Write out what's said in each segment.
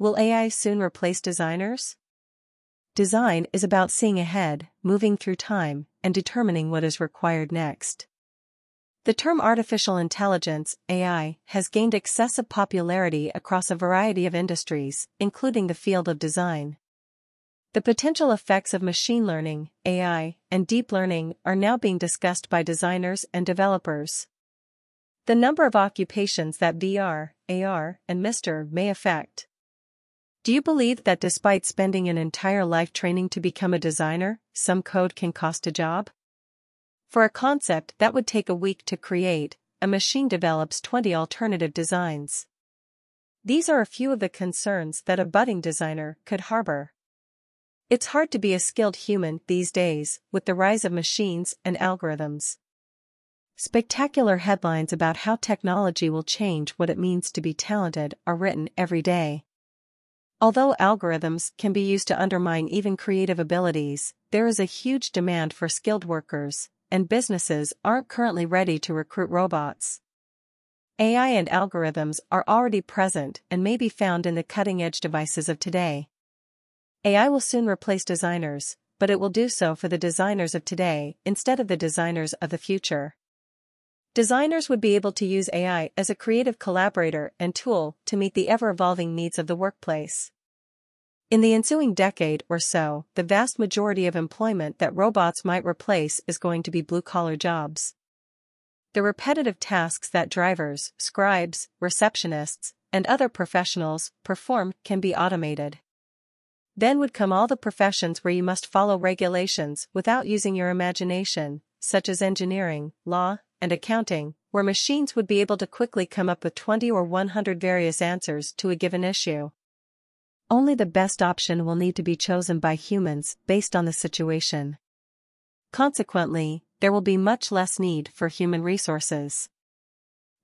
Will AI soon replace designers? Design is about seeing ahead, moving through time, and determining what is required next. The term artificial intelligence, AI, has gained excessive popularity across a variety of industries, including the field of design. The potential effects of machine learning, AI, and deep learning are now being discussed by designers and developers. The number of occupations that VR, AR, and MR may affect. Do you believe that despite spending an entire life training to become a designer, some code can cost a job? For a concept that would take a week to create, a machine develops 20 alternative designs. These are a few of the concerns that a budding designer could harbor. It's hard to be a skilled human these days, with the rise of machines and algorithms. Spectacular headlines about how technology will change what it means to be talented are written every day. Although algorithms can be used to undermine even creative abilities, there is a huge demand for skilled workers, and businesses aren't currently ready to recruit robots. AI and algorithms are already present and may be found in the cutting-edge devices of today. AI will soon replace designers, but it will do so for the designers of today instead of the designers of the future. Designers would be able to use AI as a creative collaborator and tool to meet the ever-evolving needs of the workplace. In the ensuing decade or so, the vast majority of employment that robots might replace is going to be blue-collar jobs. The repetitive tasks that drivers, scribes, receptionists, and other professionals perform can be automated. Then would come all the professions where you must follow regulations without using your imagination, such as engineering, law, and accounting, where machines would be able to quickly come up with 20 or 100 various answers to a given issue. Only the best option will need to be chosen by humans based on the situation. Consequently, there will be much less need for human resources.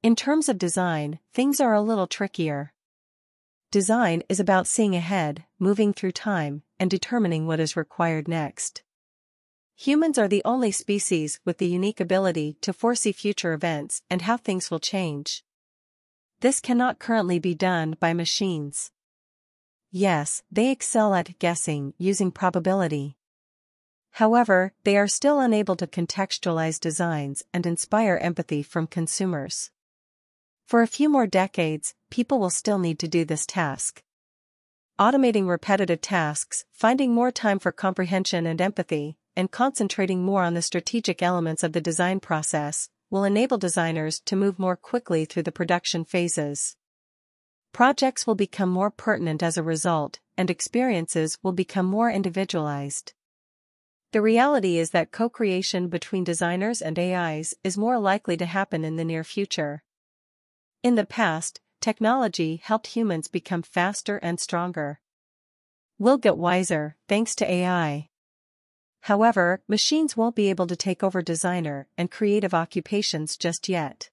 In terms of design, things are a little trickier. Design is about seeing ahead, moving through time, and determining what is required next. Humans are the only species with the unique ability to foresee future events and how things will change. This cannot currently be done by machines. Yes, they excel at guessing using probability. However, they are still unable to contextualize designs and inspire empathy from consumers. For a few more decades, people will still need to do this task. Automating repetitive tasks, finding more time for comprehension and empathy, and concentrating more on the strategic elements of the design process, will enable designers to move more quickly through the production phases. Projects will become more pertinent as a result, and experiences will become more individualized. The reality is that co-creation between designers and AIs is more likely to happen in the near future. In the past, technology helped humans become faster and stronger. We'll get wiser, thanks to AI. However, machines won't be able to take over designer and creative occupations just yet.